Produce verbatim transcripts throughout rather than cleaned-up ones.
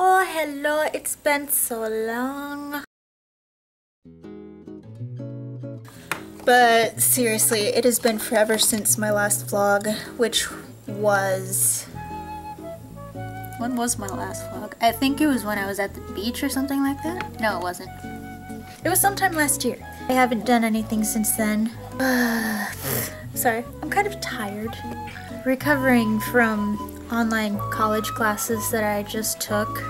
Oh, hello, it's been so long. But seriously, it has been forever since my last vlog, which was... when was my last vlog? I think it was when I was at the beach or something like that. No, it wasn't. It was sometime last year. I haven't done anything since then. Sorry, I'm kind of tired. Recovering from online college classes that I just took.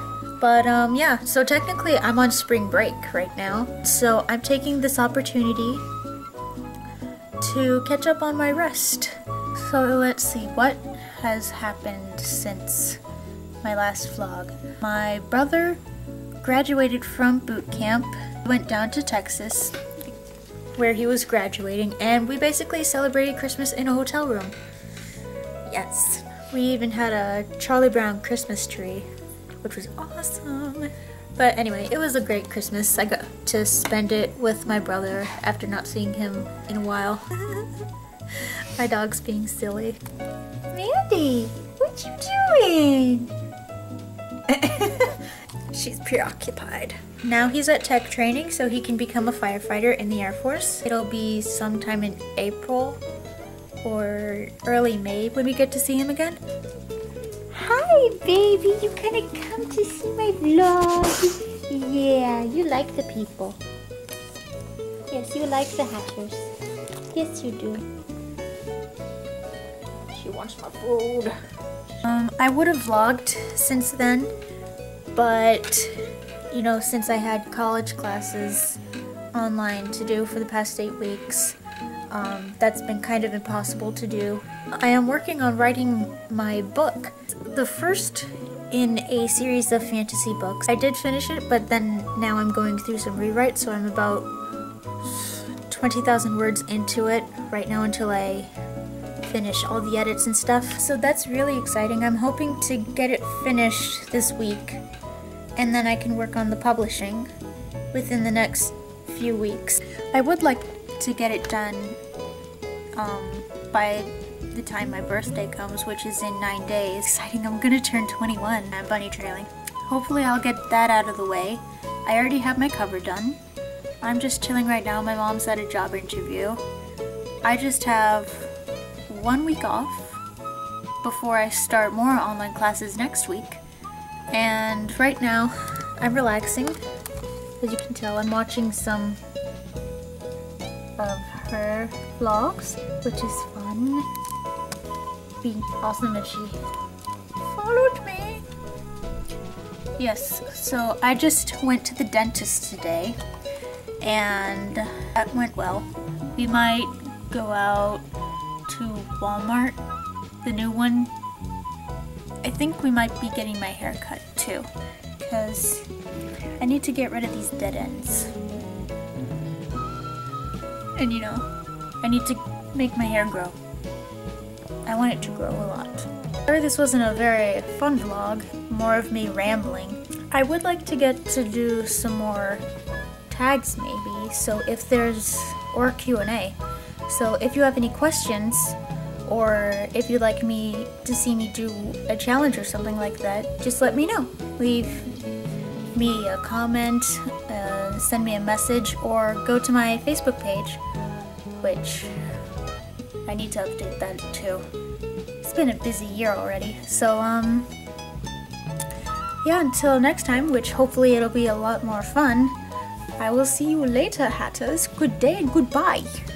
But um, yeah, so technically I'm on spring break right now. So I'm taking this opportunity to catch up on my rest. So let's see, what has happened since my last vlog? My brother graduated from boot camp, went down to Texas where he was graduating, and we basically celebrated Christmas in a hotel room. Yes. We even had a Charlie Brown Christmas tree, which was awesome. But anyway, it was a great Christmas. I got to spend it with my brother after not seeing him in a while. My dog's being silly. Mandy, what you doing? She's preoccupied. Now he's at tech training so he can become a firefighter in the Air Force. It'll be sometime in April or early May when we get to see him again. Hi baby, you gonna come to see my vlog? Yeah, you like the people. Yes, you like the hatchers. Yes, you do. She wants my food. Um, I would have vlogged since then, but you know, since I had college classes online to do for the past eight weeks, Um, that's been kind of impossible to do. I am working on writing my book. The first in a series of fantasy books. I did finish it, but then now I'm going through some rewrites, so I'm about twenty thousand words into it right now until I finish all the edits and stuff. So that's really exciting. I'm hoping to get it finished this week, and then I can work on the publishing within the next few weeks. I would like to get it done um, by the time my birthday comes, which is in nine days. Exciting, I'm gonna turn twenty-one. I'm bunny trailing. Hopefully I'll get that out of the way. I already have my cover done. I'm just chilling right now. My mom's at a job interview. I just have one week off before I start more online classes next week. And right now I'm relaxing. As you can tell, I'm watching some of her vlogs, which is fun. It'd be awesome if she followed me. Yes, so I just went to the dentist today and that went well. We might go out to Walmart, the new one. I think we might be getting my hair cut too, because I need to get rid of these dead ends. And you know, I need to make my hair grow. I want it to grow a lot. Sorry this wasn't a very fun vlog, more of me rambling. I would like to get to do some more tags maybe, so if there's, or Q and A. So if you have any questions, or if you'd like me to see me do a challenge or something like that, just let me know. Leave me a comment, uh, send me a message, or go to my Facebook page, which I need to update that too. It's been a busy year already, so um, yeah, until next time, which hopefully it'll be a lot more fun, I will see you later, Hatters. Good day and goodbye.